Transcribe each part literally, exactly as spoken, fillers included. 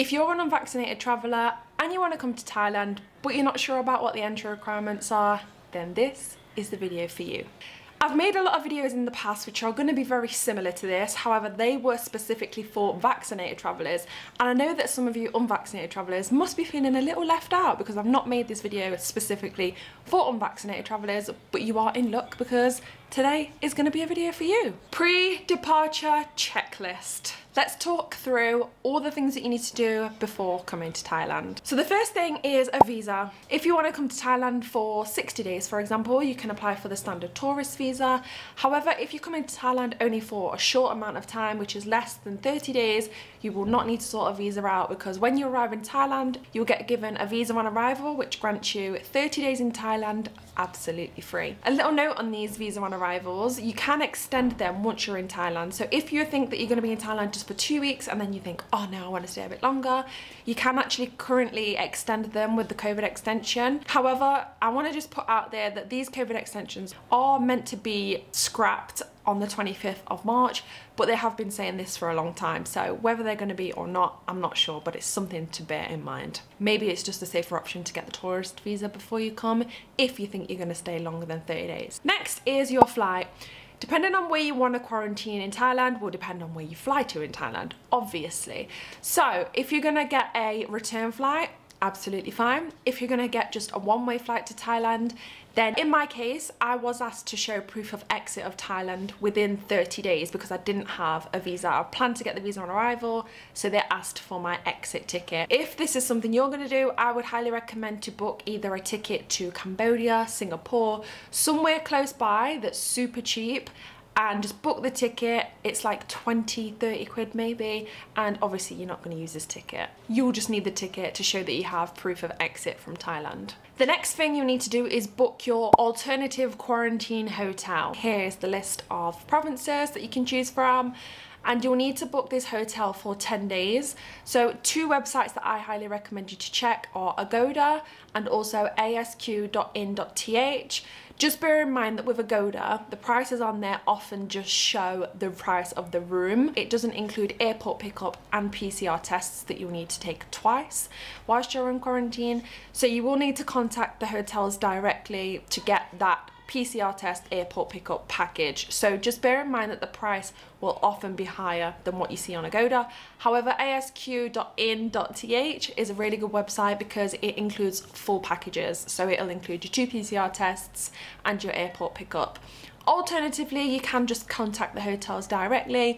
If you're an unvaccinated traveller and you want to come to Thailand but you're not sure about what the entry requirements are, then this is the video for you. I've made a lot of videos in the past which are going to be very similar to this, however they were specifically for vaccinated travellers, and I know that some of you unvaccinated travellers must be feeling a little left out because I've not made this video specifically for unvaccinated travellers, but you are in luck because today is going to be a video for you. Pre-departure checklist. Let's talk through all the things that you need to do before coming to Thailand. So the first thing is a visa. If you want to come to Thailand for sixty days, for example, you can apply for the standard tourist visa. However, if you're coming to Thailand only for a short amount of time, which is less than thirty days, you will not need to sort a visa out because when you arrive in Thailand, you'll get given a visa on arrival, which grants you thirty days in Thailand absolutely free. A little note on these visa on arrivals, you can extend them once you're in Thailand. So if you think that you're going to be in Thailand just for two weeks and then you think, oh no, I want to stay a bit longer, you can actually currently extend them with the COVID extension. However, I want to just put out there that these COVID extensions are meant to be scrapped on the twenty-fifth of March, but they have been saying this for a long time, so whether they're going to be or not, I'm not sure, but it's something to bear in mind. Maybe it's just a safer option to get the tourist visa before you come if you think you're going to stay longer than thirty days. Next is your flight. Depending on where you want to quarantine in Thailand will depend on where you fly to in Thailand, obviously. So if you're going to get a return flight, absolutely fine. If you're going to get just a one-way flight to Thailand, then in my case, I was asked to show proof of exit of Thailand within thirty days because I didn't have a visa. I planned to get the visa on arrival, so they asked for my exit ticket. If this is something you're going to do, I would highly recommend to book either a ticket to Cambodia, Singapore, somewhere close by that's super cheap, and just book the ticket. It's like twenty, thirty quid maybe, and obviously you're not going to use this ticket. You'll just need the ticket to show that you have proof of exit from Thailand. The next thing you need to do is book your alternative quarantine hotel. Here's the list of provinces that you can choose from, and you'll need to book this hotel for ten days. So two websites that I highly recommend you to check are Agoda and also A S q dot in dot t h. Just bear in mind that with Agoda, the prices on there often just show the price of the room. It doesn't include airport pickup and P C R tests that you'll need to take twice whilst you're in quarantine. So you will need to contact the hotels directly to get that P C R test airport pickup package. So just bear in mind that the price will often be higher than what you see on Agoda. However, A S q dot in dot t h is a really good website because it includes full packages. So it'll include your two P C R tests and your airport pickup. Alternatively, you can just contact the hotels directly.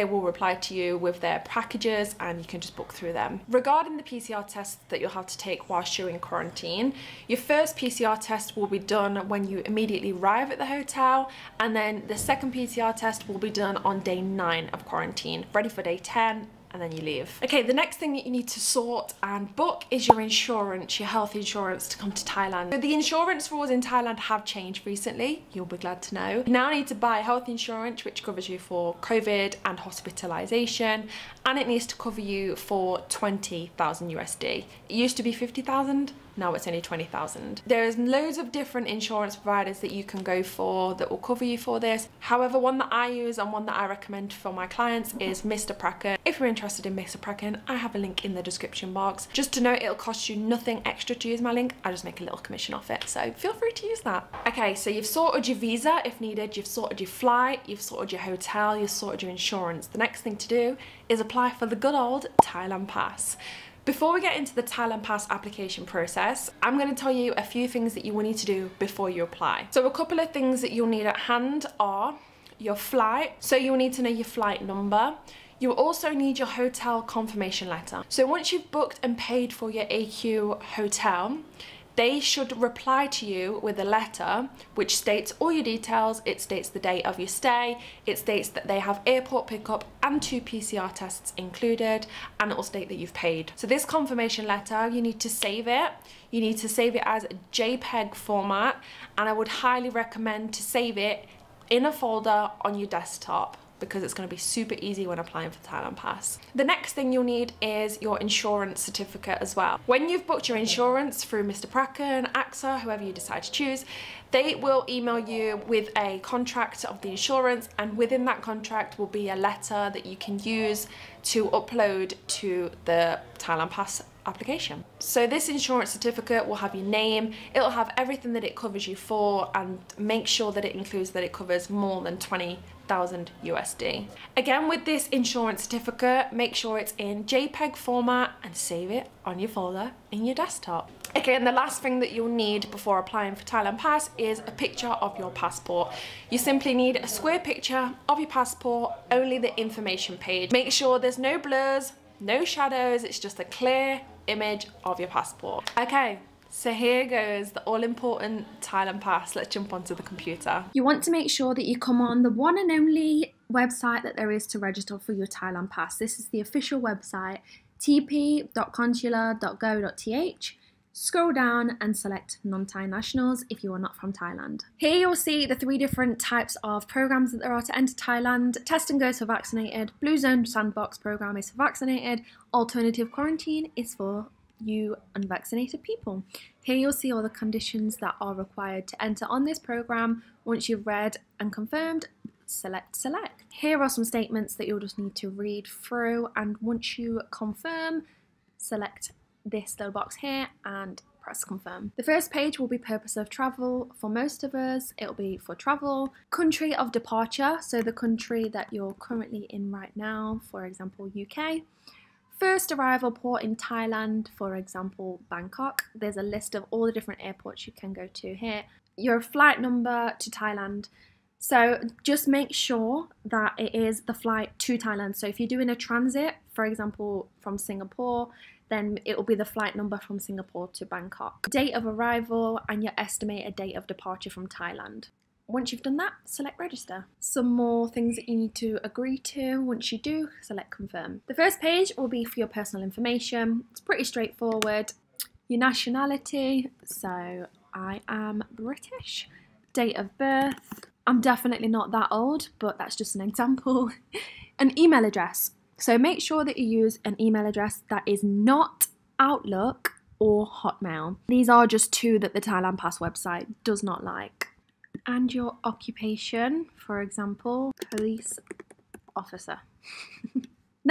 They will reply to you with their packages and you can just book through them. Regarding the P C R tests that you'll have to take whilst you're in quarantine, your first P C R test will be done when you immediately arrive at the hotel, and then the second P C R test will be done on day nine of quarantine, ready for day ten. And then you leave. Okay, the next thing that you need to sort and book is your insurance, your health insurance to come to Thailand. So the insurance rules in Thailand have changed recently, you'll be glad to know. You now need to buy health insurance which covers you for COVID and hospitalisation, and it needs to cover you for twenty thousand U S D. It used to be fifty thousand. Now it's only twenty thousand. There's loads of different insurance providers that you can go for that will cover you for this. However, one that I use and one that I recommend for my clients is Mister Prakan. If you're interested in Mister Prakan, I have a link in the description box. Just to note, it'll cost you nothing extra to use my link. I just make a little commission off it, so feel free to use that. Okay, so you've sorted your visa if needed, you've sorted your flight, you've sorted your hotel, you've sorted your insurance. The next thing to do is apply for the good old Thailand Pass. Before we get into the Thailand Pass application process, I'm going to tell you a few things that you will need to do before you apply. So a couple of things that you'll need at hand are your flight. So you'll need to know your flight number. You also need your hotel confirmation letter. So once you've booked and paid for your A Q hotel, they should reply to you with a letter which states all your details, it states the date of your stay, it states that they have airport pickup and two P C R tests included, and it will state that you've paid. So this confirmation letter, you need to save it. You need to save it as a JPEG format, and I would highly recommend to save it in a folder on your desktop, because it's going to be super easy when applying for Thailand Pass. The next thing you'll need is your insurance certificate as well. When you've booked your insurance through Mister Prakan, AXA, whoever you decide to choose, they will email you with a contract of the insurance, and within that contract will be a letter that you can use to upload to the Thailand Pass application. So this insurance certificate will have your name, it'll have everything that it covers you for, and make sure that it includes that it covers more than twenty thousand U S D. Again, with this insurance certificate, make sure it's in JPEG format and save it on your folder in your desktop. Again, the last thing that you'll need before applying for Thailand Pass is a picture of your passport. You simply need a square picture of your passport, only the information page. Make sure there's no blurs, no shadows, it's just a clear image of your passport. Okay, so here goes the all-important Thailand Pass. Let's jump onto the computer. You want to make sure that you come on the one and only website that there is to register for your Thailand Pass. This is the official website, t p dot consular dot go dot t h. Scroll down and select non-Thai nationals if you are not from Thailand. Here you'll see the three different types of programs that there are to enter Thailand. Test and Go is for vaccinated, Blue Zone Sandbox program is for vaccinated, Alternative Quarantine is for you unvaccinated people. Here you'll see all the conditions that are required to enter on this program. Once you've read and confirmed, select select. Here are some statements that you'll just need to read through, and once you confirm, select this little box here and press confirm. The first page will be purpose of travel. For most of us, it'll be for travel. Country of departure, so the country that you're currently in right now, for example, U K. First arrival port in Thailand, for example, Bangkok. There's a list of all the different airports you can go to here. Your flight number to Thailand. So just make sure that it is the flight to Thailand. So if you're doing a transit, for example, from Singapore, then it will be the flight number from Singapore to Bangkok. Date of arrival and your estimated date of departure from Thailand. Once you've done that, select register. Some more things that you need to agree to. Once you do, select confirm. The first page will be for your personal information. It's pretty straightforward. Your nationality. So I am British. Date of birth. I'm definitely not that old, but that's just an example. An email address. So make sure that you use an email address that is not Outlook or Hotmail. These are just two that the Thailand Pass website does not like. And your occupation, for example, police officer.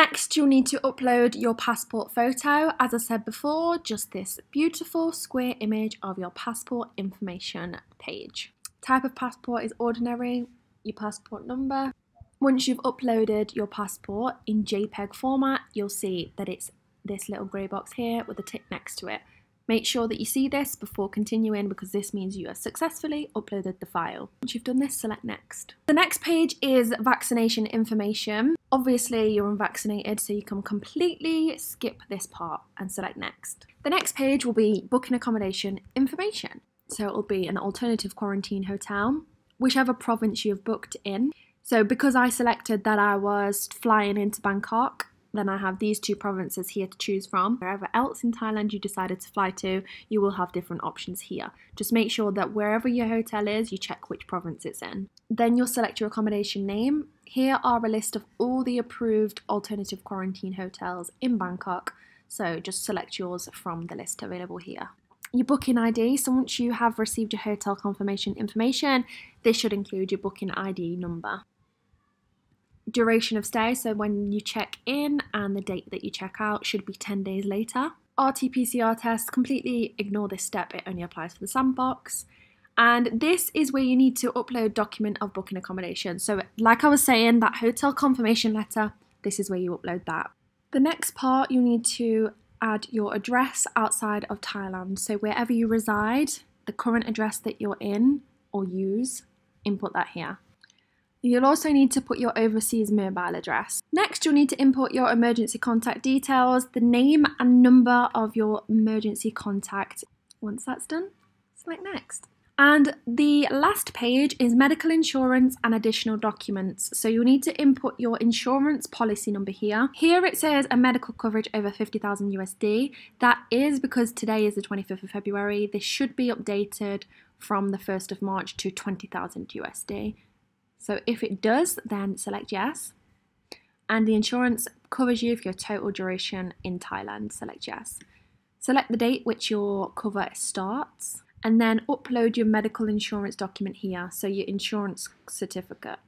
Next, you'll need to upload your passport photo. As I said before, just this beautiful square image of your passport information page. Type of passport is ordinary, your passport number. Once you've uploaded your passport in JPEG format, you'll see that it's this little grey box here with a tick next to it. Make sure that you see this before continuing, because this means you have successfully uploaded the file. Once you've done this, select next. The next page is vaccination information. Obviously, you're unvaccinated, so you can completely skip this part and select next. The next page will be booking accommodation information. So it'll be an alternative quarantine hotel, whichever province you've booked in. So because I selected that I was flying into Bangkok, then I have these two provinces here to choose from. Wherever else in Thailand you decided to fly to, you will have different options here. Just make sure that wherever your hotel is, you check which province it's in. Then you'll select your accommodation name. Here are a list of all the approved alternative quarantine hotels in Bangkok. So just select yours from the list available here. Your booking I D, so once you have received your hotel confirmation information, this should include your booking I D number. Duration of stay, so when you check in and the date that you check out should be ten days later. R T P C R test, completely ignore this step, it only applies for the sandbox. And this is where you need to upload document of booking accommodation. So like I was saying, that hotel confirmation letter, this is where you upload that. The next part, you need to add your address outside of Thailand. So wherever you reside, the current address that you're in or use, input that here. You'll also need to put your overseas mobile address. Next, you'll need to input your emergency contact details, the name and number of your emergency contact. Once that's done, select next. And the last page is medical insurance and additional documents. So you'll need to input your insurance policy number here. Here it says a medical coverage over fifty thousand U S D. That is because today is the twenty-fifth of February. This should be updated from the first of March to twenty thousand U S D. So if it does, then select yes. And the insurance covers you for your total duration in Thailand. Select yes. Select the date which your cover starts. And then upload your medical insurance document here, so your insurance certificate.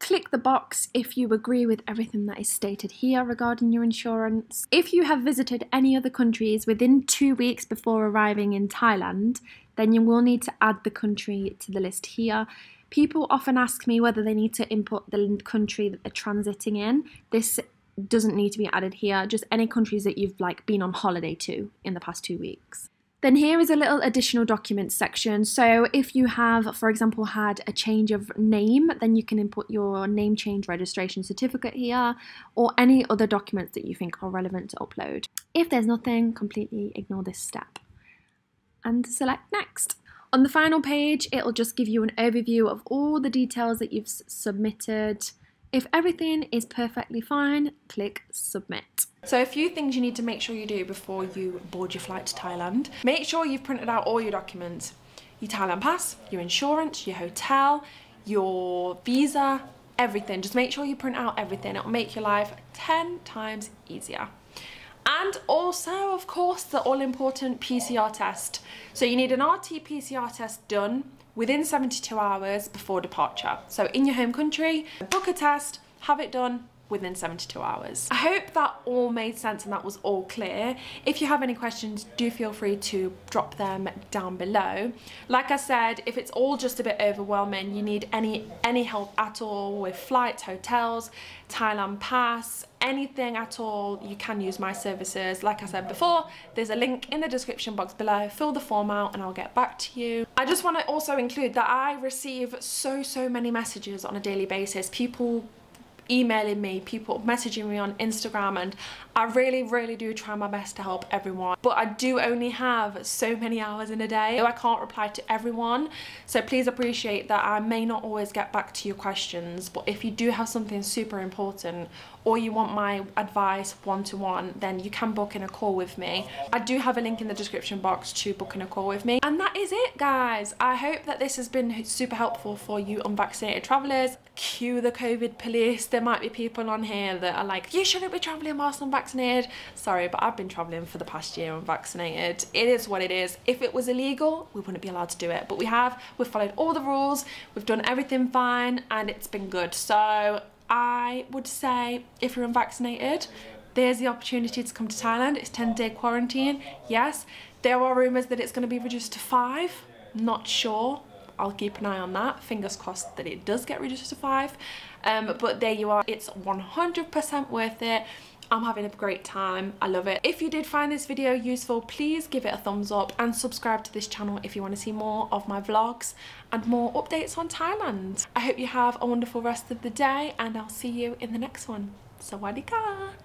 Click the box if you agree with everything that is stated here regarding your insurance. If you have visited any other countries within two weeks before arriving in Thailand, then you will need to add the country to the list here. People often ask me whether they need to input the country that they're transiting in. This doesn't need to be added here, just any countries that you've like been on holiday to in the past two weeks. Then here is a little additional documents section. So if you have, for example, had a change of name, then you can input your name change registration certificate here or any other documents that you think are relevant to upload. If there's nothing, completely ignore this step and select next. On the final page, it'll just give you an overview of all the details that you've submitted. If everything is perfectly fine, click submit. So a few things you need to make sure you do before you board your flight to Thailand. Make sure you've printed out all your documents. Your Thailand pass, your insurance, your hotel, your visa, everything. Just make sure you print out everything. It'll make your life ten times easier. And also, of course, the all-important P C R test. So you need an R T P C R test done within seventy-two hours before departure. So in your home country, book a test, have it done within seventy-two hours. I hope that all made sense and that was all clear. If you have any questions, do feel free to drop them down below. Like I said, if it's all just a bit overwhelming, you need any any help at all with flights, hotels, Thailand pass, anything at all, you can use my services. Like I said before, there's a link in the description box below. Fill the form out and I'll get back to you. I just want to also include that I receive so so many messages on a daily basis. People emailing me, people messaging me on Instagram, and I really really do try my best to help everyone, but I do only have so many hours in a day, so I can't reply to everyone. So please appreciate that I may not always get back to your questions, but if you do have something super important or you want my advice one-to-one, then you can book in a call with me. I do have a link in the description box to book in a call with me. And that is it, guys. I hope that this has been super helpful for you unvaccinated travelers. Cue the COVID police. There might be people on here that are like, you shouldn't be traveling whilst unvaccinated. Sorry, but I've been traveling for the past year unvaccinated. It is what it is. If it was illegal, we wouldn't be allowed to do it, but we have. We've followed all the rules, we've done everything fine, and it's been good. So I would say if you're unvaccinated, there's the opportunity to come to Thailand. It's ten day quarantine. Yes, there are rumors that it's going to be reduced to five. Not sure. I'll keep an eye on that. Fingers crossed that it does get reduced to five. Um, but there you are. It's one hundred percent worth it. I'm having a great time. I love it. If you did find this video useful, please give it a thumbs up and subscribe to this channel if you want to see more of my vlogs and more updates on Thailand. I hope you have a wonderful rest of the day, and I'll see you in the next one. Sawadee ka!